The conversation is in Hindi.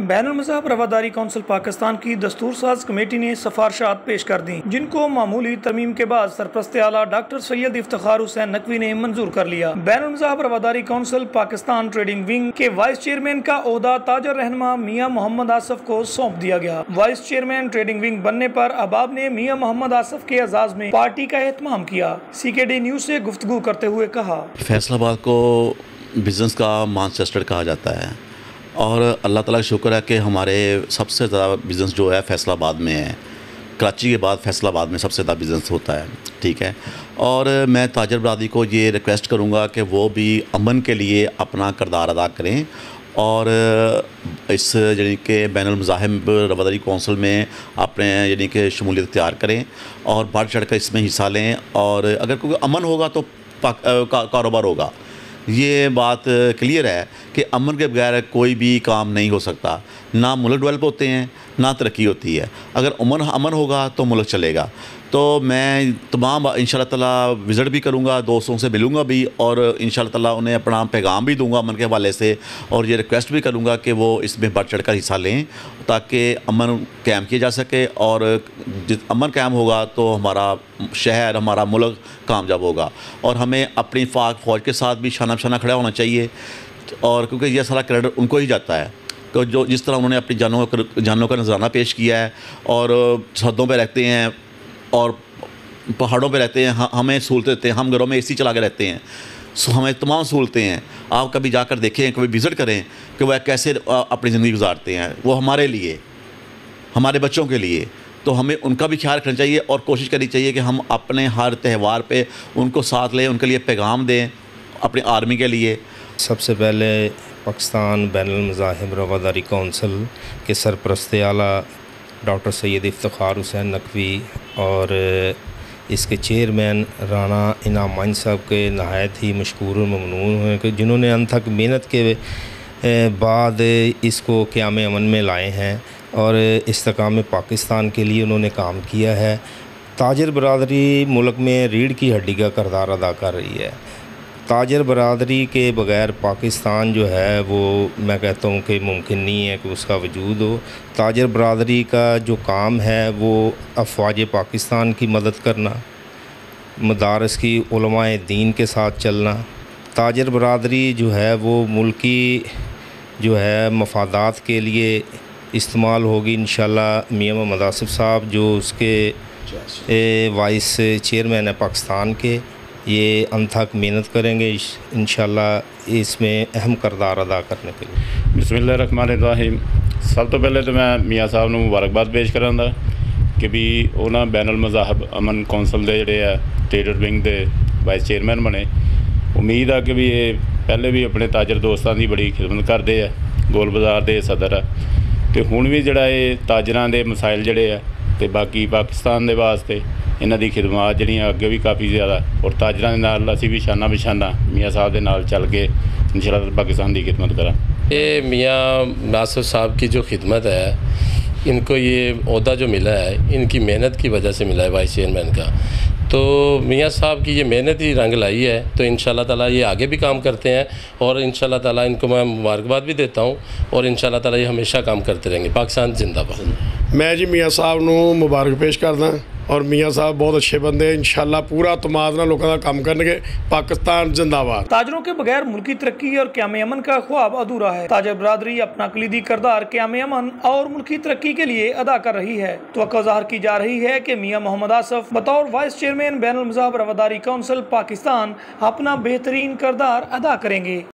बैनुल मज़ाहिब रवादारी कौंसिल पाकिस्तान की दस्तूर साज कमेटी ने सिफारिशात पेश कर दी, जिनको मामूली तरमीम के बाद सरपरस्त आला डॉक्टर सैयद इफ्तिखार हुसैन नकवी ने मंजूर कर लिया। बैनुल मज़ाहिब रवादारी कौंसिल पाकिस्तान ट्रेडिंग विंग के वाइस चेयरमैन का ओहदा ताजर रहनुमा मियां मोहम्मद आसिफ को सौंप दिया गया। वाइस चेयरमैन ट्रेडिंग विंग बनने पर अहबाब ने मियां मोहम्मद आसिफ के एजाज में पार्टी का एहतमाम किया। CKD न्यूज से गुफ्तगू करते हुए कहा, फैसलाबाद को बिजनेस का मैनचेस्टर कहा जाता है और अल्लाह ताला का शुक्र है कि हमारे सबसे ज़्यादा बिज़नेस जो है फैसलाबाद में है। कराची के बाद फैसलाबाद में सबसे ज़्यादा बिज़नेस होता है, ठीक है। और मैं ताजर बरादरी को ये रिक्वेस्ट करूँगा कि वो भी अमन के लिए अपना किरदार अदा करें और इस यानी कि बैनुल मज़ाहिब रवादारी कौंसिल में अपने यानी कि शमूलियत तैयार करें और बढ़ चढ़ कर इसमें हिस्सा लें। और अगर कोई अमन होगा तो कारोबार होगा। ये बात क्लियर है कि अमन के बगैर कोई भी काम नहीं हो सकता, ना मुल्क डेवलप होते हैं ना तरक्की होती है। अगर अमन होगा तो मुल्क चलेगा। तो मैं तमाम इंशाअल्लाह ताला विज़िट भी करूँगा, दोस्तों से मिलूँगा भी और इंशाअल्लाह ताला उन्हें अपना पैगाम भी दूँगा अमन के हवाले से और ये रिक्वेस्ट भी करूँगा कि वो इसमें बढ़ चढ़ कर हिस्सा लें ताकि अमन कायम किया जा सके। और अमन कायम होगा तो हमारा शहर, हमारा मुल्क कामयाब होगा। और हमें अपनी पाक फ़ौज के साथ भी शाना बशाना खड़ा होना चाहिए और क्योंकि यह सारा क्रेडिट उनको ही जाता है। तो जो जिस तरह उन्होंने अपनी जानों का नजराना पेश किया है और सरहदों पे रहते हैं और पहाड़ों पे रहते हैं, हमें सहूलतें देते हैं। हम घरों में AC चला के रहते हैं, हमें तमाम सहूलतें हैं। आप कभी जाकर देखें, कभी विज़िट करें कि वह कैसे अपनी ज़िंदगी गुजारते हैं। वो हमारे लिए, हमारे बच्चों के लिए, तो हमें उनका भी ख्याल रखना चाहिए और कोशिश करनी चाहिए कि हम अपने हर त्यौहार पे उनको साथ लें, उनके लिए पैगाम दें अपनी आर्मी के लिए। सबसे पहले पाकिस्तान बैनुल मज़ाहिब रवादारी कौंसिल के सरपरस्त आला डॉक्टर सैयद इफ्तिखार हुसैन नकवी और इसके चेयरमैन राना इनामान साहब के नहायत ही मशकूर और ममनून हैं कि जिन्होंने अनथक मेहनत के बाद इसको क़याम अमन में लाए हैं और इस्तेकाम पाकिस्तान के लिए उन्होंने काम किया है। ताजर बरादरी मुल्क में रीढ़ की हड्डी का किरदार अदा कर रही है। ताजर बरादरी के बग़ैर पाकिस्तान जो है वो मैं कहता हूँ कि मुमकिन नहीं है कि उसका वजूद हो। ताजर बरादरी का जो काम है वो अफवाज पाकिस्तान की मदद करना, मदारस की उलमाए दीन के साथ चलना। ताजर बरादरी जो है वो मुल्की जो है मफादात के लिए इस्तेमाल होगी इंशाल्लाह। मियां मोहम्मद आसिफ साहब जो उसके वाइस चेयरमैन है पाकिस्तान के, ये अनथक मेहनत करेंगे इंशाल्लाह इसमें अहम किरदार अदा करने के लिए। बिस्मिल्लाहिर्रहमानिर्रहीम। सब तो पहले तो मैं मियाँ साहब को मुबारकबाद पेश करांगा कि भी उन्होंने बैनुल मज़ाहिब अमन कौंसिल के जोड़े ट्रेडर विंग के वाइस चेयरमैन बने। उम्मीद है कि भी ये पहले भी अपने ताजर दोस्तों की बड़ी खिदमत करते है। गोल बाज़ार के सदर है तो हुण भी जोड़ा ये ताजरां के मसाइल जोड़े है तो बाकी पाकिस्तान के वास्ते इन्हां दी खिदमात जड़ियाँ अगे भी काफ़ी ज़्यादा और ताजरां दे नाल असीं भी शाना बशाना मियाँ साहब दे नाल चल के इंशाअल्लाह पाकिस्तान की खिदमत करा। ये मियाँ आसिफ साहब की जो खिदमत है, इनको ये ओहदा जो मिला है इनकी मेहनत की वजह से मिला है वाइस चेयरमैन का। तो मियाँ साहब की ये मेहनत ही रंग लाई है तो इंशाल्लाह ताला ये आगे भी काम करते हैं और इंशाल्लाह ताला इनको मैं मुबारकबाद भी देता हूँ और इंशाल्लाह ताला ये हमेशा काम करते रहेंगे। पाकिस्तान जिंदाबाद। मैं जी मियाँ साहब को मुबारक पेश करदा और मियाँ साहब बहुत अच्छे बंदे, इंशाल्लाह पूरा एतमाद नाल लोकां दा काम करनगे। पाकिस्तान जिंदाबाद। ताजरों के बगैर मुल्की तरक्की और क़याम अमन का ख्वाब अधूरा है। ताजर बरादरी अपना कलीदी किरदार क़याम अमन और मुल्की तरक्की के लिए अदा कर रही है। तवक्को ज़ाहिर की जा रही है कि मियाँ मोहम्मद आसिफ बतौर वाइस चेयरमैन बैनुल मज़ाहिब रवादारी कौंसिल पाकिस्तान अपना बेहतरीन किरदार अदा करेंगे।